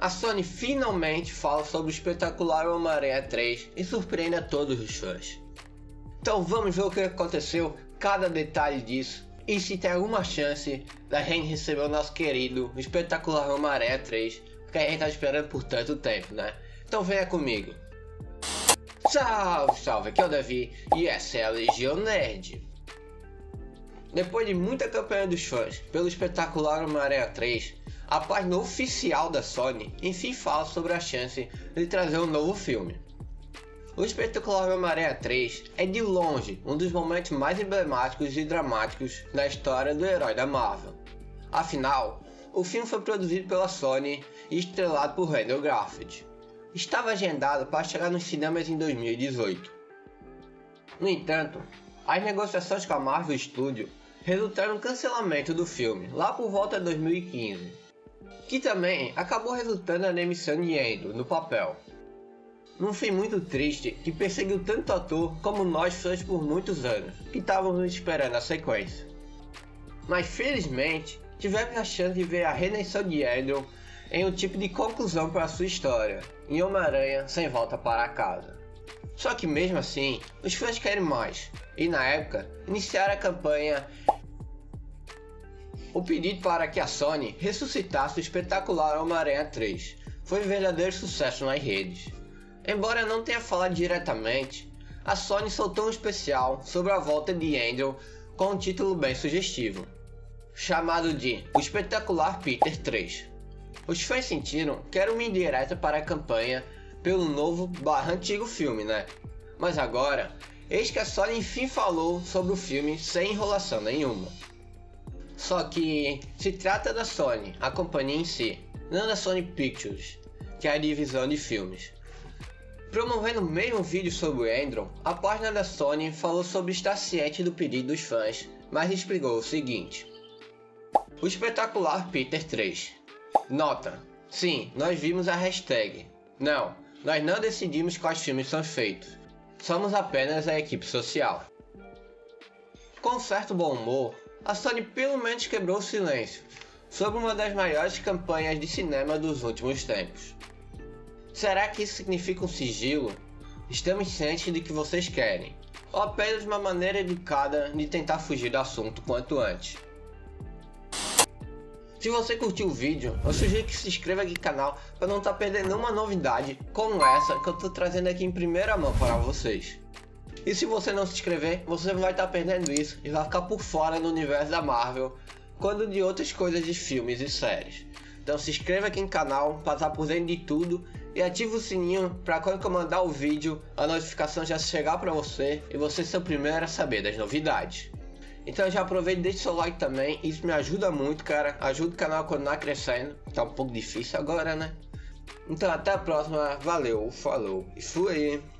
A Sony finalmente fala sobre o espetacular Homem-Aranha 3 e surpreende a todos os fãs. Então vamos ver o que aconteceu, cada detalhe disso e se tem alguma chance da gente receber o nosso querido espetacular Homem-Aranha 3, que a gente tá esperando por tanto tempo, né? Então venha comigo. Salve, salve, aqui é o Davi e essa é a Legião Nerd. Depois de muita campanha dos fãs pelo espetacular Homem-Aranha 3, a página oficial da Sony enfim fala sobre a chance de trazer um novo filme. O espetacular Homem-Aranha 3 é de longe um dos momentos mais emblemáticos e dramáticos da história do herói da Marvel. Afinal, o filme foi produzido pela Sony e estrelado por Randall Garfield. Estava agendado para chegar nos cinemas em 2018. No entanto, as negociações com a Marvel Studio resultaram no cancelamento do filme lá por volta de 2015. Que também acabou resultando na emissão de Endo no papel. Num fim muito triste que perseguiu tanto o ator como nós fãs por muitos anos, que estávamos esperando a sequência. Mas felizmente, tivemos a chance de ver a redenção de Andron em um tipo de conclusão para sua história, em Homem-Aranha Sem Volta para Casa. Só que mesmo assim, os fãs querem mais, e na época, iniciaram a campanha o pedido para que a Sony ressuscitasse o espetacular Homem-Aranha 3 foi um verdadeiro sucesso nas redes. Embora não tenha falado diretamente, a Sony soltou um especial sobre a volta de Andron com um título bem sugestivo, chamado de O Espetacular Peter 3. Os fãs sentiram que era uma indireta para a campanha pelo novo/antigo filme, né? Mas agora, eis que a Sony enfim falou sobre o filme sem enrolação nenhuma. Só que se trata da Sony, a companhia em si, não da Sony Pictures, que é a divisão de filmes. Promovendo o mesmo vídeo sobre o Andron, a página da Sony falou sobre estar ciente do pedido dos fãs, mas explicou o seguinte. O espetacular Peter 3. Nota. Sim, nós vimos a hashtag. Não, nós não decidimos quais filmes são feitos. Somos apenas a equipe social. Com um certo bom humor, a Sony pelo menos quebrou o silêncio sobre uma das maiores campanhas de cinema dos últimos tempos. Será que isso significa um sigilo? Estamos cientes do que vocês querem, ou apenas uma maneira educada de tentar fugir do assunto quanto antes? Se você curtiu o vídeo, eu sugiro que se inscreva aqui no canal para não estar perdendo nenhuma novidade como essa que eu estou trazendo aqui em primeira mão para vocês. E se você não se inscrever, você vai estar perdendo isso e vai ficar por fora do universo da Marvel, quando de outras coisas de filmes e séries. Então se inscreva aqui no canal, passar por dentro de tudo e ative o sininho para quando eu mandar o vídeo, a notificação já chegar para você e você ser o primeiro a saber das novidades. Então já aproveita e deixa seu like também, isso me ajuda muito, cara, ajuda o canal a continuar crescendo, tá um pouco difícil agora, né? Então até a próxima, valeu, falou e fui!